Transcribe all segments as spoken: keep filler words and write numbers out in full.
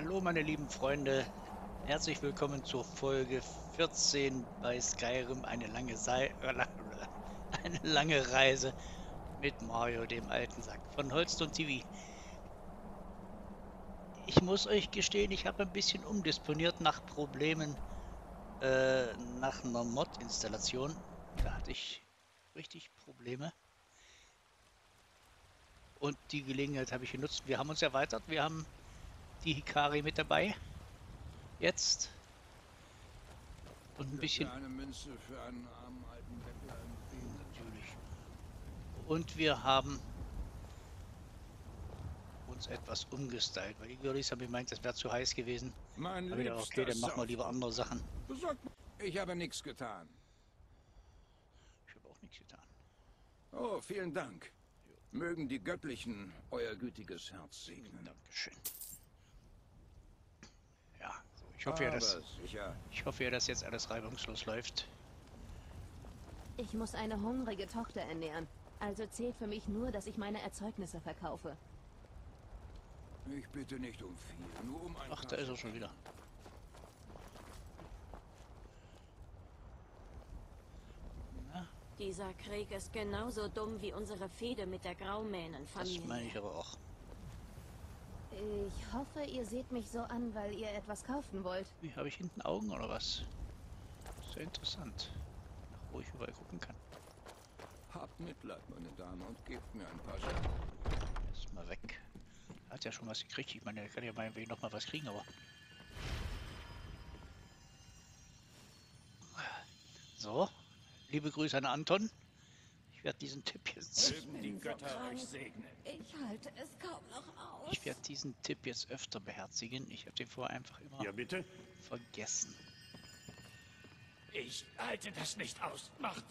Hallo meine lieben Freunde, herzlich willkommen zur Folge vierzehn bei Skyrim, eine lange, Sei eine lange Reise mit Mario, dem alten Sack von HollstoneTV. Ich muss euch gestehen, ich habe ein bisschen umdisponiert nach Problemen äh, nach einer Mod-Installation. Da hatte ich richtig Probleme. Und die Gelegenheit habe ich genutzt. Wir haben uns erweitert. Wir haben die Hikari mit dabei. Jetzt. Und ein bisschen. Eine Münze für einen armen alten Bäcker. Natürlich. Und wir haben uns etwas umgestylt. Weil die Girlies haben gemeint, das wäre zu heiß gewesen. Mein Aber gedacht, okay, dann machen wir lieber andere Sachen. Ich habe nichts getan. Ich habe auch nichts getan. Oh, vielen Dank. Mögen die Göttlichen euer gütiges Herz segnen. Dankeschön. Ja, so, ich hoffe ja, dass, ich hoffe ja, dass jetzt alles reibungslos läuft. Ich muss eine hungrige Tochter ernähren. Also zählt für mich nur, dass ich meine Erzeugnisse verkaufe. Ich bitte nicht um viel, nur um ein. Ach, da ist er schon wieder. Dieser Krieg ist genauso dumm wie unsere Fehde mit der Graumähnenfamilie. Das meine ich aber auch. Ich hoffe, ihr seht mich so an, weil ihr etwas kaufen wollt. Wie, habe ich hinten Augen oder was? Sehr interessant. Wo ich überall gucken kann. Habt Mitleid, meine Dame, und gebt mir ein paar Sachen. Erstmal weg. Hat ja schon was gekriegt. Ich meine, er kann ja meinetwegen nochmal was kriegen, aber. So. Liebe Grüße an Anton. Ich werde diesen Tipp jetzt. Die Götter euch segnen. Ich halte es kaum noch aus. Ich werde diesen Tipp jetzt öfter beherzigen. Ich habe den vorher einfach immer ja, bitte? vergessen. Ich halte das nicht aus. Macht,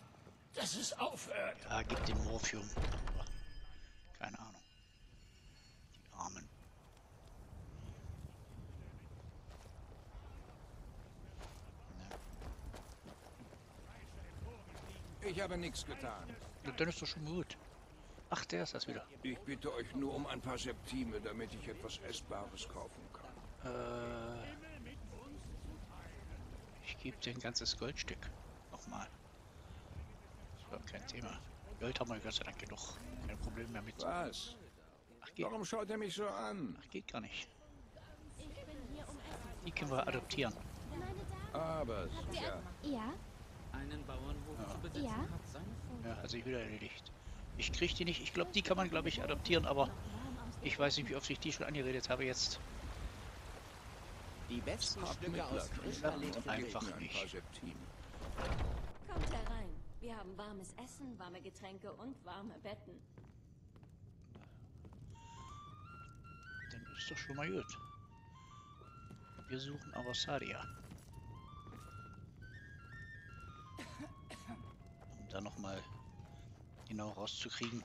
dass es aufhört. Ja, gib den Morphium. Keine Ahnung. Die Armen. Ich habe nichts getan. Dann ist doch schon gut. Ach, der ist das wieder. Ich bitte euch nur um ein paar Septime, damit ich etwas Essbares kaufen kann. Äh, ich gebe dir ein ganzes Goldstück. Nochmal. Das war kein Thema. Gold haben wir Gott sei Dank genug. Kein Problem mehr mit. Was? Ach, geht. Warum schaut er mich so an? Ach, geht gar nicht. Die können wir adoptieren. Aber sicher. Ja? Einen Bauernhof ja. zu besitzen ja. hat seine Folge. Ja, hat sich wieder erledigt. Ich kriege die nicht. Ich glaube, die kann man, glaube ich, adoptieren, aber ich weiß nicht, wie oft ich die schon angeredet habe jetzt. Die besten Stücke aus Kristallität einfach nicht. Kommt herein. Wir haben warmes Essen, warme Getränke und warme Betten. Dann ist doch schon mal gut. Wir suchen aber Saria. Da noch mal genau rauszukriegen,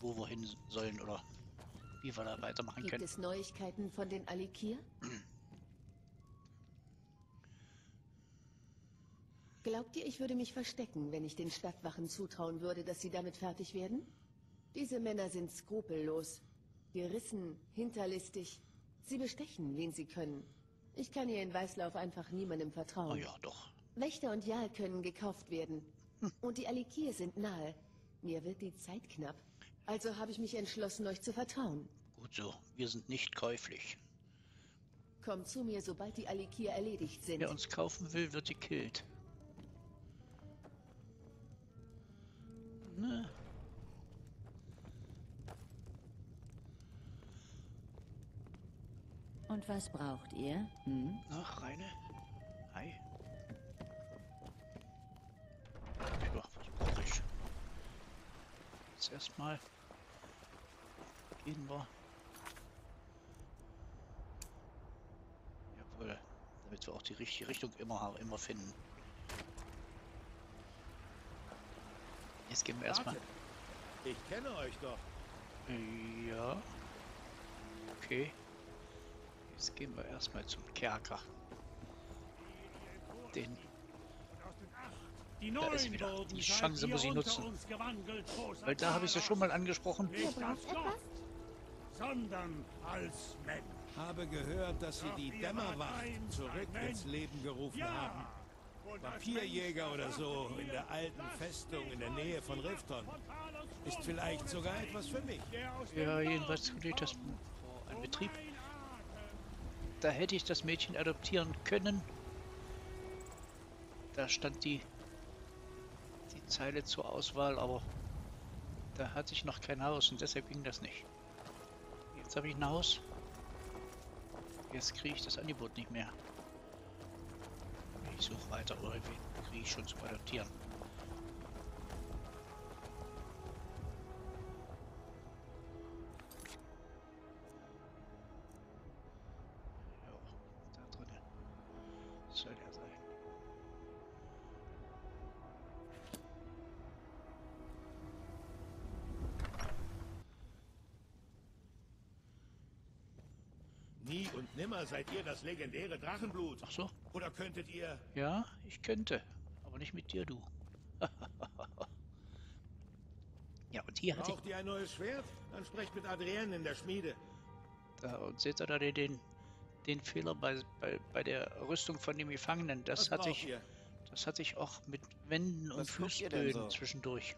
wo wir hin sollen oder wie wir da weitermachen Gibt können. Gibt es Neuigkeiten von den Alik'r? Glaubt ihr, ich würde mich verstecken, wenn ich den Stadtwachen zutrauen würde, dass sie damit fertig werden? Diese Männer sind skrupellos, gerissen, hinterlistig. Sie bestechen, wen sie können. Ich kann hier in Weißlauf einfach niemandem vertrauen. Oh ja, doch. Wächter und Jarl können gekauft werden. Und die Alik'r sind nahe. Mir wird die Zeit knapp. Also habe ich mich entschlossen, euch zu vertrauen. Gut so, wir sind nicht käuflich. Kommt zu mir, sobald die Alik'r erledigt sind. Wer uns kaufen will, wird gekillt. Ne? Und was braucht ihr? Hm? Ach, Reine. Hi. Erstmal gehen wir. Jawohl, damit wir auch die richtige Richtung immer, immer finden. Jetzt gehen wir erstmal. Ich kenne euch doch. Ja. Okay. Jetzt gehen wir erstmal zum Kerker. Den. Die da ist wieder. Die Chance muss ich nutzen. Weil da habe ich es ja schon mal angesprochen. Nicht als Gott, sondern als Mensch. Habe gehört, dass Sie die Dämmerwacht zurück ins Leben gerufen haben. Papierjäger oder so in der alten Festung in der Nähe von Rifton. Ist vielleicht sogar etwas für mich. Ja, jedenfalls tue ich das an Betrieb. Da hätte ich das Mädchen adoptieren können. Da stand die, die Zeile zur Auswahl, aber da hatte ich noch kein Haus und deshalb ging das nicht. Jetzt habe ich ein Haus. Jetzt kriege ich das Angebot nicht mehr. Ich suche weiter, oder kriege ich schon zum Adoptieren. Ja, da drinnen soll er sein. Nie und nimmer seid ihr das legendäre Drachenblut. Ach so. Oder könntet ihr... Ja, ich könnte. Aber nicht mit dir, du. Ja, und hier hatte ich... Braucht ihr ein neues Schwert? Dann sprecht mit Adrian in der Schmiede. Da, und seht ihr da den, den Fehler bei, bei, bei der Rüstung von dem Gefangenen? Das hatte ich, das hatte ich auch mit Wänden und Fußböden zwischendurch.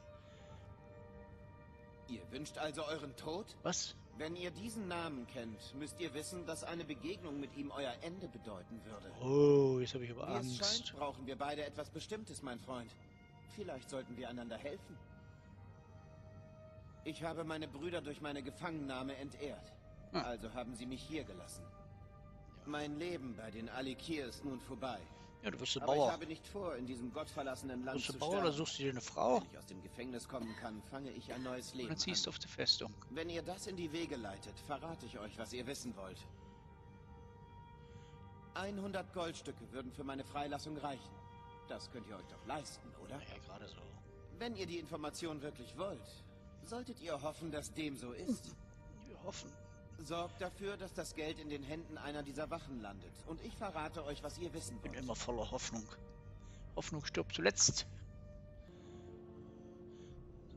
Ihr wünscht also euren Tod? Was? Wenn ihr diesen Namen kennt, müsst ihr wissen, dass eine Begegnung mit ihm euer Ende bedeuten würde. Oh, jetzt habe ich aber Angst. Wie es scheint, brauchen wir beide etwas Bestimmtes, mein Freund. Vielleicht sollten wir einander helfen. Ich habe meine Brüder durch meine Gefangennahme entehrt. Hm. Also haben sie mich hier gelassen. Mein Leben bei den Alik'r ist nun vorbei. Ja, du wirst ein Bauer. Aber ich habe nicht vor, in diesem gottverlassenen Land zu sterben. Oder suchst du dir eine Frau? Wenn ich aus dem Gefängnis kommen kann, fange ich ein neues Leben an. Dann ziehst du auf die Festung. Wenn ihr das in die Wege leitet, verrate ich euch, was ihr wissen wollt. hundert Goldstücke würden für meine Freilassung reichen. Das könnt ihr euch doch leisten, oder? Ja, gerade so. Wenn ihr die Information wirklich wollt, solltet ihr hoffen, dass dem so ist. Wir hoffen. Sorgt dafür, dass das Geld in den Händen einer dieser Wachen landet. Und ich verrate euch, was ihr wissen wollt. Ich bin immer voller Hoffnung. Hoffnung stirbt zuletzt.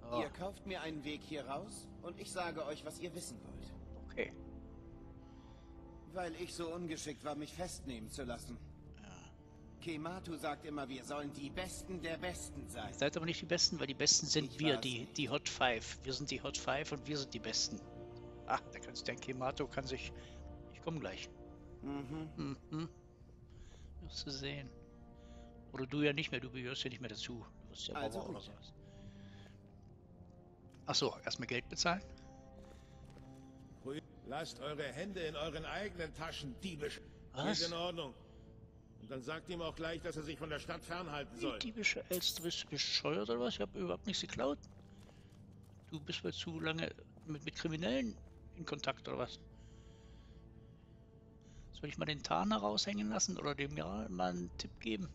So. Ihr kauft mir einen Weg hier raus und ich sage euch, was ihr wissen wollt. Okay. Weil ich so ungeschickt war, mich festnehmen zu lassen. Ja. Kematu sagt immer, wir sollen die Besten der Besten sein. Ihr seid aber nicht die Besten, weil die Besten sind ich wir, die, die Hot Five. Wir sind die Hot Five und wir sind die Besten. Ah, da kannst du, der Kematu kann sich... Ich komme gleich. Mhm. Mhm. Wirst du sehen. Oder du ja nicht mehr, du gehörst ja nicht mehr dazu. Du wirst ja also Bauer oder sowas. Achso, erstmal Geld bezahlen. Lasst eure Hände in euren eigenen Taschen, diebisch. Was? Ist in Ordnung. Und dann sagt ihm auch gleich, dass er sich von der Stadt fernhalten soll. Die diebische Elster, bist du bescheuert oder was? Ich habe überhaupt nichts geklaut. Du bist wohl zu lange mit, mit Kriminellen in Kontakt oder was? Soll ich mal den Tarner raushängen lassen oder dem ja mal einen Tipp geben?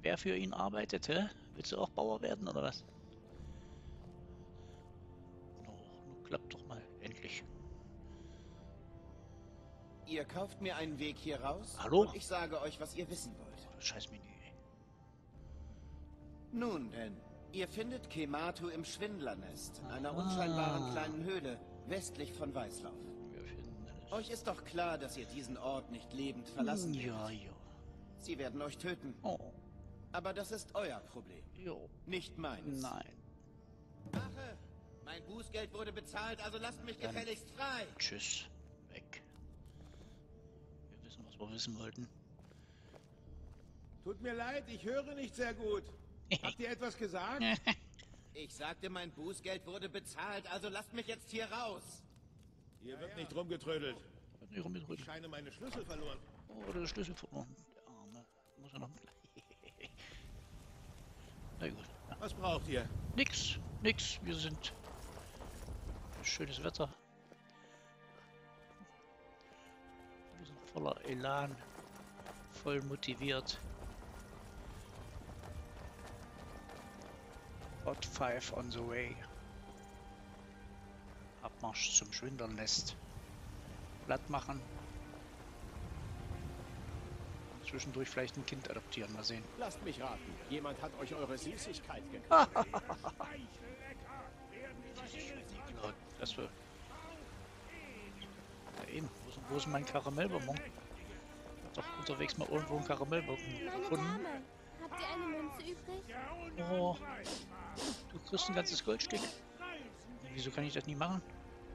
Wer für ihn arbeitet, hä? Willst du auch Bauer werden oder was? No, nun klappt doch mal, endlich. Ihr kauft mir einen Weg hier raus. Hallo? Und ich sage euch, was ihr wissen wollt. Oh, scheiß Menü. Nun denn. Ihr findet Kematu im Schwindlernest, in einer unscheinbaren kleinen Höhle, westlich von Weißlauf. Euch ist doch klar, dass ihr diesen Ort nicht lebend verlassen werdet. Ja, ja. Sie werden euch töten. Oh. Aber das ist euer Problem, jo. Nicht meins. Nein. Wache! Mein Bußgeld wurde bezahlt, also lasst mich dann gefälligst frei. Tschüss. Weg. Wir wissen, was wir wissen wollten. Tut mir leid, ich höre nicht sehr gut. Habt ihr etwas gesagt? Ich sagte, mein Bußgeld wurde bezahlt, also lasst mich jetzt hier raus. Hier wird nicht rumgetrödelt. Wird nicht rumgetrödelt. Ich scheine meine Schlüssel verloren. Oh, oder Schlüssel verloren. Der Arme. Muss er noch... Na gut. Was braucht ihr? Nix, nix. Wir sind... Schönes Wetter. Wir sind voller Elan. Voll motiviert. Hot Five on the way. Abmarsch zum Schwindlernest. Platt machen. Zwischendurch vielleicht ein Kind adoptieren. Mal sehen. Lasst mich raten. Jemand hat euch eure Süßigkeit geklaut. Das war... Ja, eben. Wo sind Wo ist mein Karamellbonbon? Ich hab doch unterwegs mal irgendwo einen Karamellbonbon gefunden. Meine Dame, habt ihr eine Münze übrig? Oh, du kriegst ein ganzes Goldstück. Wieso kann ich das nie machen?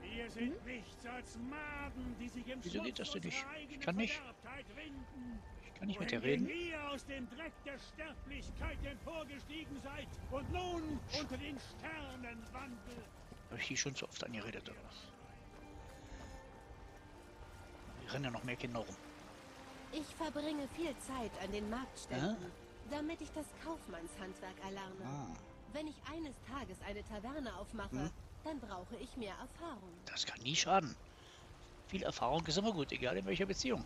Hm? Wieso geht das denn nicht? Ich kann nicht. Ich kann nicht mit dir reden. Habe ich die schon zu oft angeredet oder was? Wir rennen ja noch mehr Kinder rum. Ich verbringe viel Zeit an den Marktständen, ah? damit ich das Kaufmannshandwerk erlerne. Ah. Wenn ich eines Tages eine Taverne aufmache, hm? dann brauche ich mehr Erfahrung. Das kann nie schaden. Viel Erfahrung ist immer gut, egal in welcher Beziehung.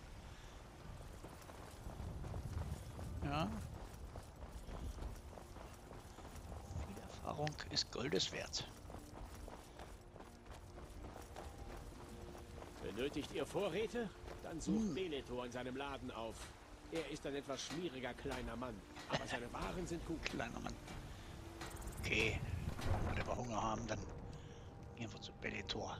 Ja. Viel Erfahrung ist Goldes wert. Benötigt ihr Vorräte? Dann sucht hm. Belethor in seinem Laden auf. Er ist ein etwas schmieriger kleiner Mann, aber seine Waren sind gut. Kleiner Mann. Okay, wenn wir aber Hunger haben, dann gehen wir zu Belethor.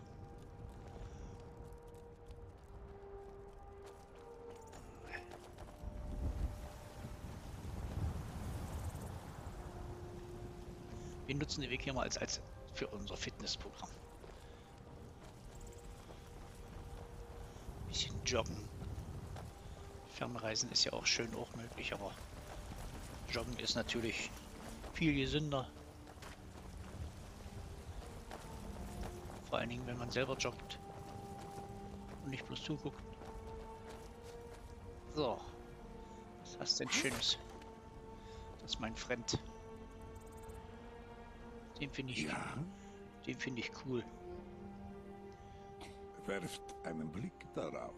Wir nutzen den Weg hier mal als, als für unser Fitnessprogramm. Ein bisschen joggen. Fernreisen ist ja auch schön auch möglich, aber joggen ist natürlich viel gesünder. Vor allen Dingen, wenn man selber joggt und nicht bloß zuguckt. So, was hast denn Schönes? Das ist mein Freund. Den finde ich, ja. den finde ich cool. Werft einen Blick darauf.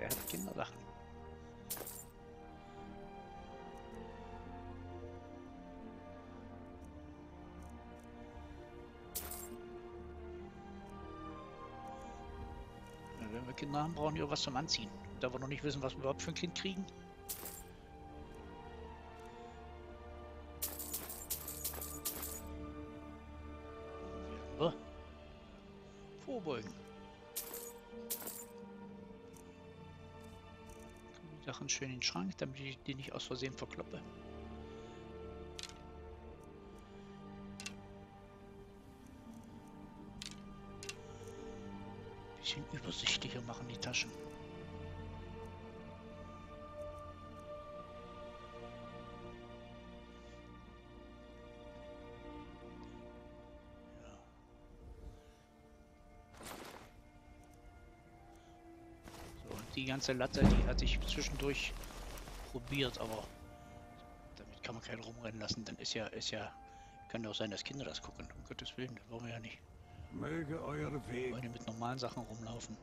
Er hat Kinderlachen. Wenn wir Kinder haben, brauchen wir was zum Anziehen. Da wir noch nicht wissen, was wir überhaupt für ein Kind kriegen. So, vorbeugen. Sachen schön in den Schrank, damit ich die nicht aus Versehen verkloppe. Ein bisschen übersichtlicher machen die Taschen. Die ganze Latte, die hatte ich zwischendurch probiert, aber damit kann man keinen rumrennen lassen. Dann ist ja, ist ja, kann ja auch sein, dass Kinder das gucken. Um Gottes Willen, das wollen wir ja nicht. Möge eure Wege. Wollen wir mit normalen Sachen rumlaufen.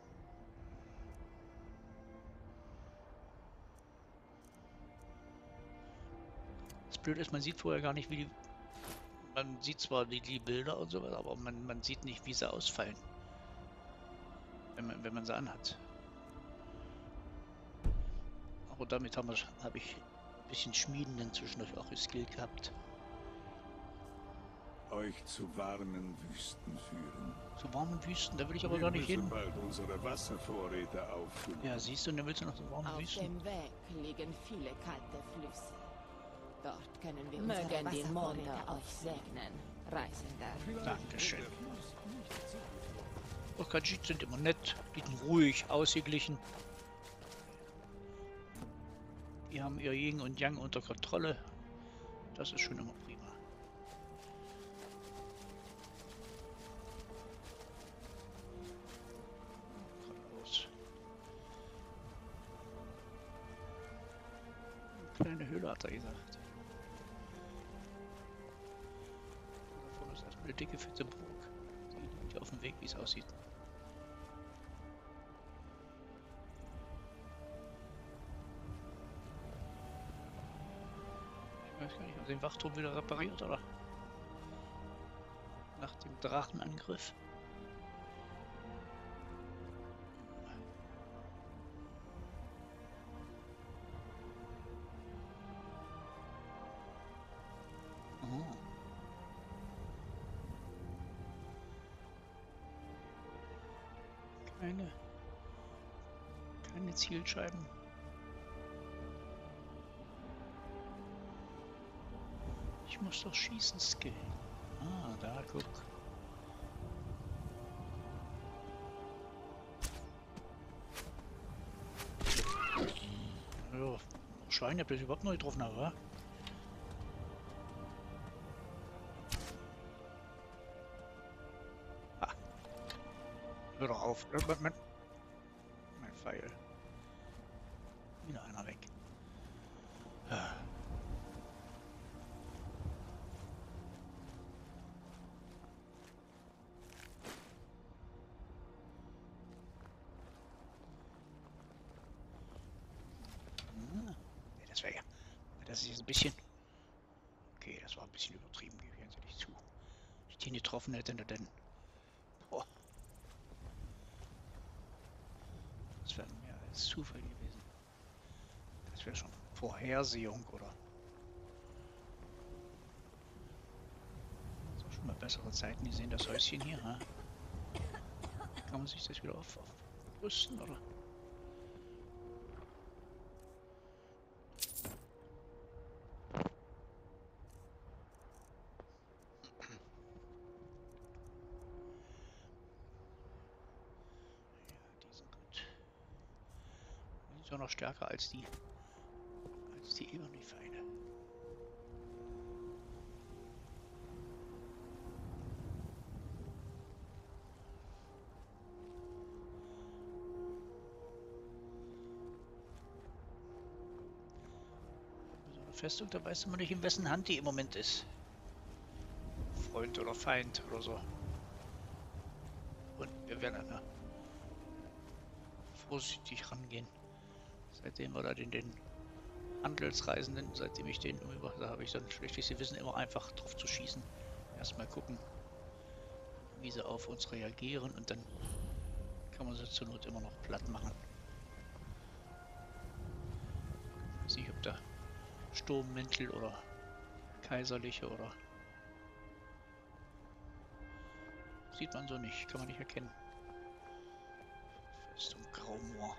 Das Blöde ist, man sieht vorher gar nicht, wie die. Man sieht zwar die, die Bilder und sowas, aber man, man sieht nicht, wie sie ausfallen. Wenn man, wenn man sie anhat. Und damit habe hab ich ein bisschen Schmieden dann zwischendurch auch Skill gehabt. Euch zu warmen Wüsten führen. Zu warmen Wüsten, da will ich aber Wir gar nicht hin. Bald unsere Wasservorräte auffüllen. Ja, siehst du, dann willst du noch zu warmen Auf Wüsten. Auf dem Weg liegen viele kalte Flüsse. Dort können wir unsere Mögen die Monde euch segnen, Reisender. Dankeschön. Oh, Kajit sind immer nett, die sind ruhig, ausgeglichen. Die haben ihr Yin und Yang unter Kontrolle. Das ist schon immer prima. Kleine Höhle hat er gesagt. Da vorne ist erstmal eine dicke, fette Burg. Die liegt auf dem Weg, wie es aussieht. Den Wachturm wieder repariert, oder? Nach dem Drachenangriff. keine, keine Zielscheiben. Ich muss doch schießen skillen. Ah, da guck. Ja, Schwein, habt ihr das überhaupt noch getroffen, oder? Hör doch auf. Mein Pfeil. Wieder einer weg. Ja. Hm. Das wäre ja. Das ist jetzt ein bisschen. Okay, das war ein bisschen übertrieben, gebe ich jetzt nicht zu. Wenn ich den getroffen hätte, dann. Boah. Das wäre mehr als Zufall gewesen. Das wäre schon Vorhersehung, oder? Das ist schon mal bessere Zeiten gesehen, das Häuschen hier. Ha? Kann man sich das wieder auf, aufrüsten, oder? Noch stärker als die als die Ebony-Feinde. So eine Festung, da weiß man nicht, in wessen Hand die im Moment ist. Freund oder Feind oder so. Und wir werden da vorsichtig rangehen. Seitdem wir da den, den Handelsreisenden, seitdem ich den umgebracht habe, habe ich dann schlechtes Gewissen, immer einfach drauf zu schießen. Erstmal gucken, wie sie auf uns reagieren, und dann kann man sie zur Not immer noch platt machen. Ich weiß nicht, ob da Sturmmäntel oder Kaiserliche oder. Sieht man so nicht, kann man nicht erkennen. Festung Graumoor.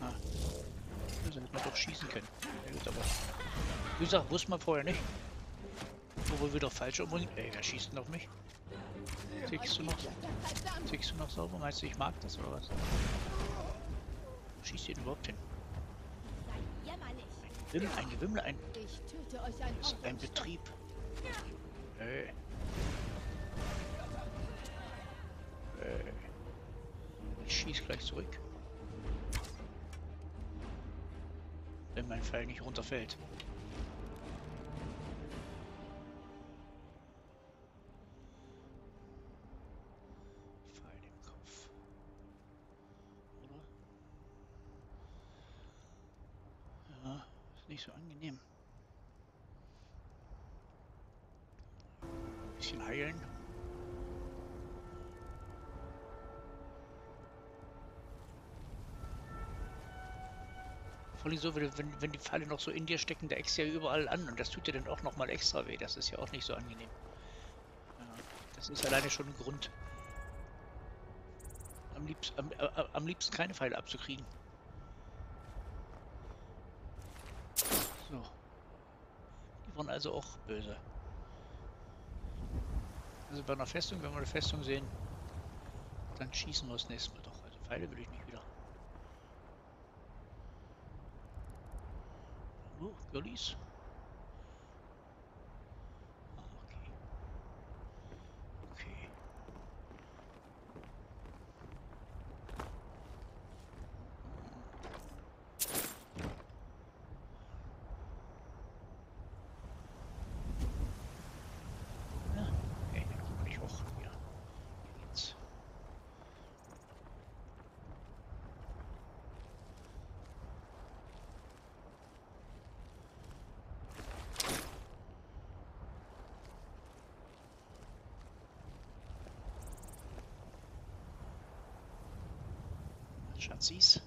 Ah. Also hätte man doch schießen können. Ja, gut, aber wie gesagt, wusste man vorher nicht. Obwohl wir doch falsch umbringen. Ey, wer schießt denn auf mich? Tickst du noch? Tickst du noch sauber? Meinst du, ich mag das oder was? Wo schießt ihr denn überhaupt hin? Ein Gewimmel, ein Gewimmel, ein. Das ist ein Betrieb. Ey. Ey. Ich schieß gleich zurück. Wenn mein Pfeil nicht runterfällt. Pfeil im Kopf. Oder? Ja, ist nicht so angenehm. Ein bisschen heilen. So, wenn, wenn die Pfeile noch so in dir stecken, da eckst du ja überall an, und das tut dir dann auch nochmal extra weh. Das ist ja auch nicht so angenehm. Ja, das ist alleine schon ein Grund, am liebsten, am, äh, am liebsten keine Pfeile abzukriegen. So. Die waren also auch böse. Also bei einer Festung, wenn wir eine Festung sehen, dann schießen wir das nächste Mal doch. Also Pfeile will ich nicht wieder. Oh, Girlies. Ah, okay. Okay. Ja, okay, dann komme ich hoch. Ja. Hier geht's. Schatzis.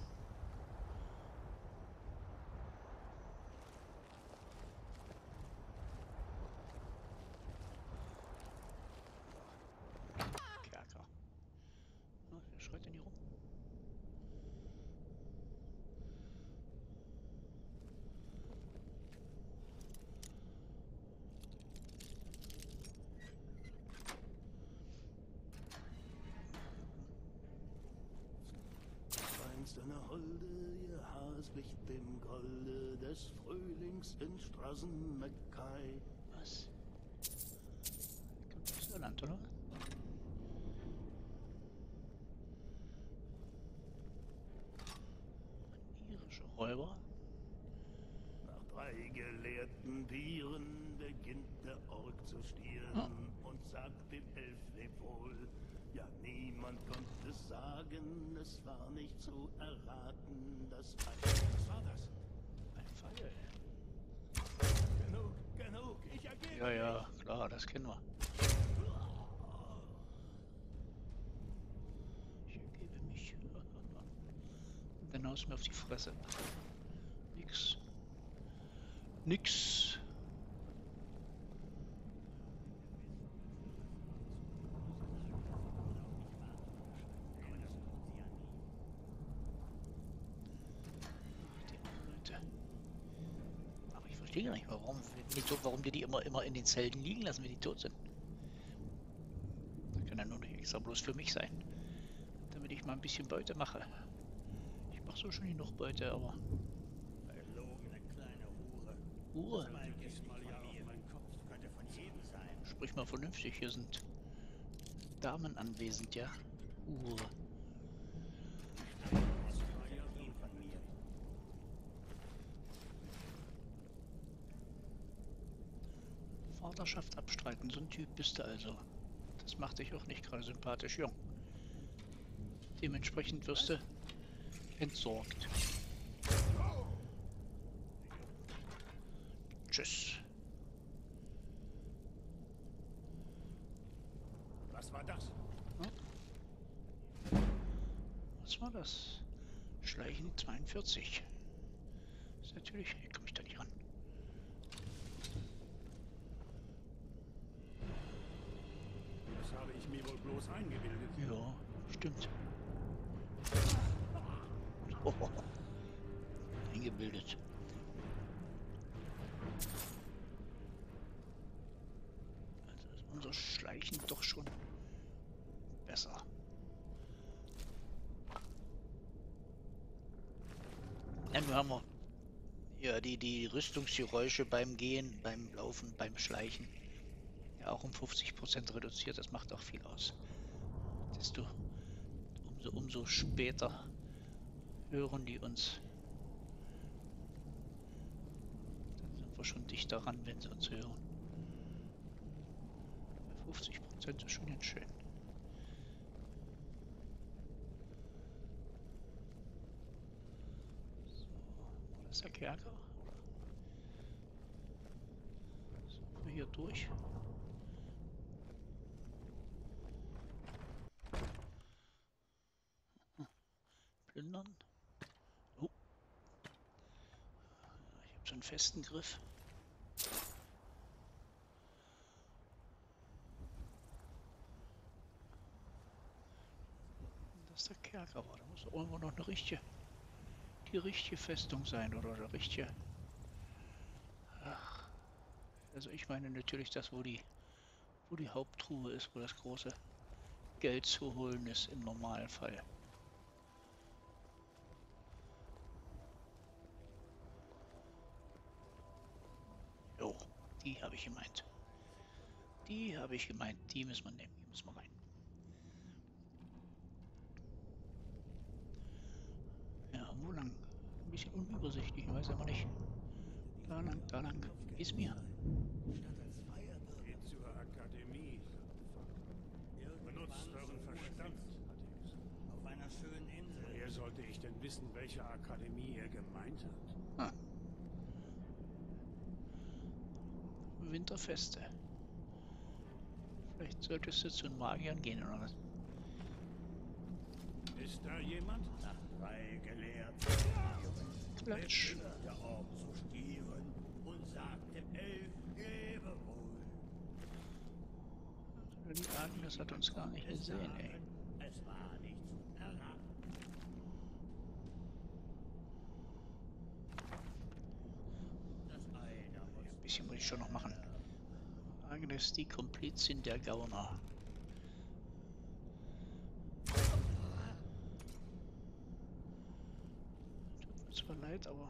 ist eine Holde, ihr Haar gleicht dem Golde des Frühlings in Straßenmeckei. Was? Kommt aus Irland, oder? Irische Räuber. Nach drei gelehrten Bieren beginnt der Ork zu stieren oh. und sagt dem Elf wohl. Ja, niemand konnte es sagen, es war nicht zu erraten, das war... Was war das? Ein Pfeil. Genug, genug, ich ergebe mich. Ja, ja, klar, das kennen wir. Ich ergebe mich. Und dann haust du mir auf die Fresse. Nix. Nix. Ich verstehe gar nicht, warum, die, warum wir die immer, immer in den Zelten liegen lassen, wenn die tot sind. Das kann ja nur nicht extra bloß für mich sein. Damit ich mal ein bisschen Beute mache. Ich mache so schon genug Beute, aber... Verlogene kleine Hure. Hure? Sprich mal vernünftig, hier sind Damen anwesend, ja? Hure. Vaterschaft abstreiten, so ein Typ bist du also. Das macht dich auch nicht gerade sympathisch, jung. Dementsprechend wirst du entsorgt. Tschüss. Was war das? Hm? Was war das? Schleichen zweiundvierzig. Ist natürlich... Hier komme ich da nicht ran. Mir wohl bloß eingebildet. Ja, stimmt. Oh, oh. Eingebildet. Also ist unser Schleichen doch schon besser. Ja, nun haben wir ja die, die Rüstungsgeräusche beim Gehen, beim Laufen, beim Schleichen. Auch um fünfzig Prozent reduziert, das macht auch viel aus. Desto umso, umso später hören die uns. Dann sind wir schon dicht daran, wenn sie uns hören. fünfzig Prozent ist schon ganz schön. So, war das der Kerker? Sind wir hier durch? Oh. Ich habe schon einen festen Griff. Das ist der Kerker, aber da muss doch irgendwo noch eine richtige, die richtige Festung sein oder der richtige. Ach. Also ich meine natürlich das, wo die, wo die Haupttruhe ist, wo das große Geld zu holen ist im Normalfall. Die habe ich gemeint. Die habe ich gemeint. Die müssen wir nehmen. Die müssen wir rein. Ja, wo lang? Ein bisschen unübersichtlich. Ich weiß aber nicht. Da lang, da lang. Ist mir. Geht zur Akademie. Benutzt euren Verstand. Auf einer schönen Insel. Woher sollte ich denn wissen, welche Akademie er gemeint hat? Ah. Winterfeste. Vielleicht solltest du zu den Magiern gehen, oder was? Ist da jemand? Nach drei gelehrt. Klatsch. Der Orb zu stieren und sagt dem Elf, gebe wohl. Die Arten, das hat uns gar nicht gesehen, ey. Es war nicht zu erraten. Ein bisschen muss ich schon noch machen. Dass die komplett sind der Gauner. weit, aber...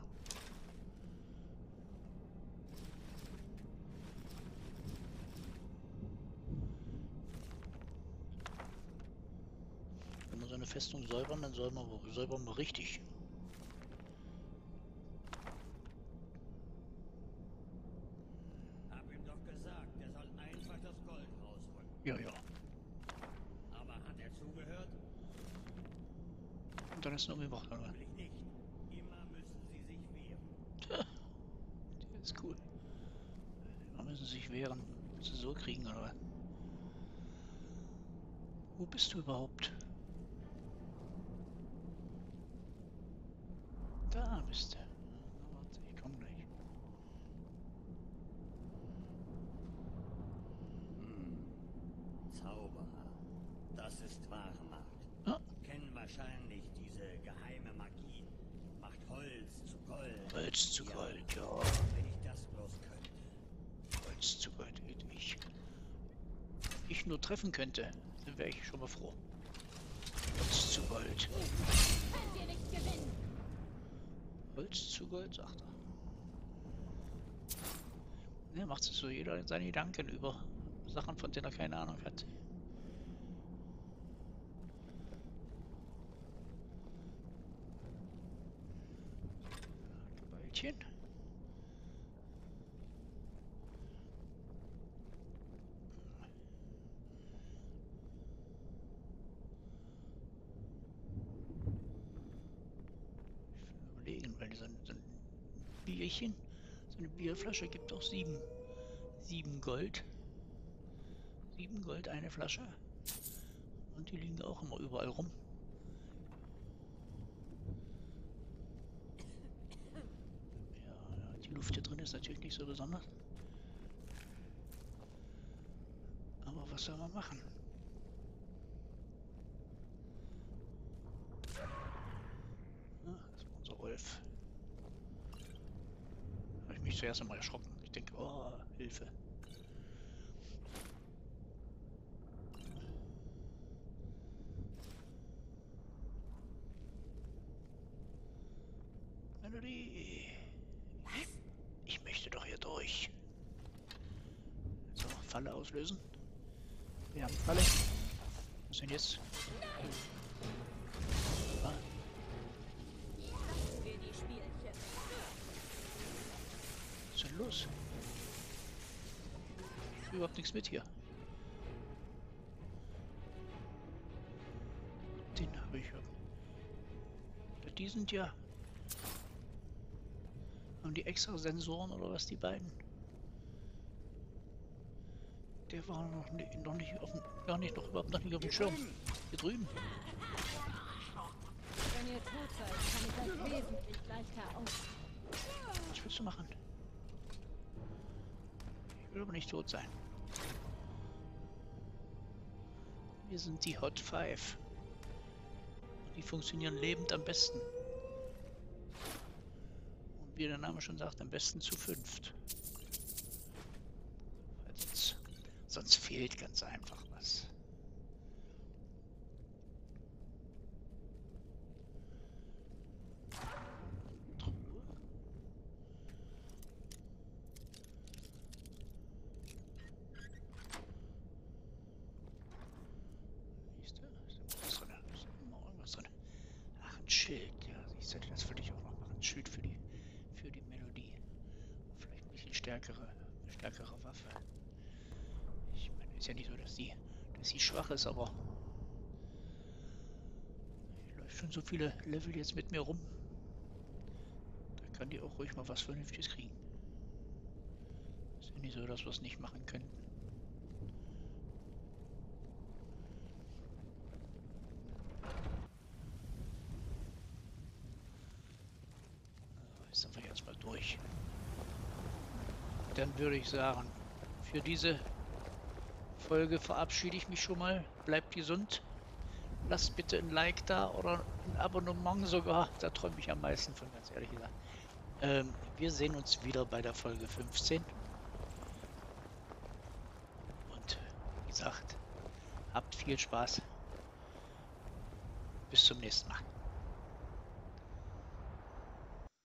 Wenn wir so eine Festung säubern, dann säubern wir, säubern wir richtig. Hab ihm doch gesagt, er soll einfach das Gold rausholen. Ja, ja. Aber hat er zugehört? Und dann ist noch eine Wache. Natürlich nicht. Immer müssen sie sich wehren. Der ist cool. Immer müssen sie sich wehren. Müssen sie so kriegen, oder? Wo bist du überhaupt? Da bist du. Na, warte, ich komm gleich. Hm. Zauberer. Das ist wahre Macht. Ah. Kennen wahrscheinlich diese geheime Magie. Macht Holz zu Gold. Holz zu Gold, ja. ja. Wenn ich das bloß könnte. Holz zu Gold, wenn ich. Ich nur treffen könnte, dann wäre ich schon mal froh. Holz zu Gold. Können wir nicht gewinnen. Holz zu Gold, sagt er. Ja, macht sich so jeder seine Gedanken über Sachen, von denen er keine Ahnung hat. Ballchen. So eine Bierflasche gibt auch sieben. Sieben Gold. Sieben Gold eine Flasche. Und die liegen auch immer überall rum. Ja, die Luft hier drin ist natürlich nicht so besonders. Aber was soll man machen? Ja, das war unser Wolf. Ich bin zuerst einmal erschrocken. Ich denke, oh, Hilfe. Melodie. Ich möchte doch hier durch. So, Falle auslösen. Wir haben Falle. Was denn jetzt? Ah. Was ist denn los? Ich krieg überhaupt nichts mit hier. Den habe ich ja. Die sind ja. Haben die extra Sensoren oder was, die beiden? Der war noch, ne, noch nicht auf dem. Noch nicht, noch überhaupt noch nicht auf dem Schirm. Hier drüben. Wenn ihr tot seid, kann ich das wesentlich leichter aus. Was willst du machen? Ich will aber nicht tot sein. Wir sind die Hot Five. Die funktionieren lebend am besten. Und wie der Name schon sagt, am besten zu fünft. Sonst, sonst fehlt ganz einfach was. Ist, aber hier läuft schon so viele Level jetzt mit mir rum. Da kann die auch ruhig mal was Vernünftiges kriegen. Ist ja nicht so, dass wir es nicht machen könnten. Jetzt sind wir jetzt mal durch. Dann würde ich sagen, für diese Folge verabschiede ich mich schon mal. Bleibt gesund. Lasst bitte ein Like da oder ein Abonnement sogar. Da träume ich am meisten von, ganz ehrlich gesagt. Ähm, wir sehen uns wieder bei der Folge fünfzehn. Und wie gesagt, habt viel Spaß. Bis zum nächsten Mal.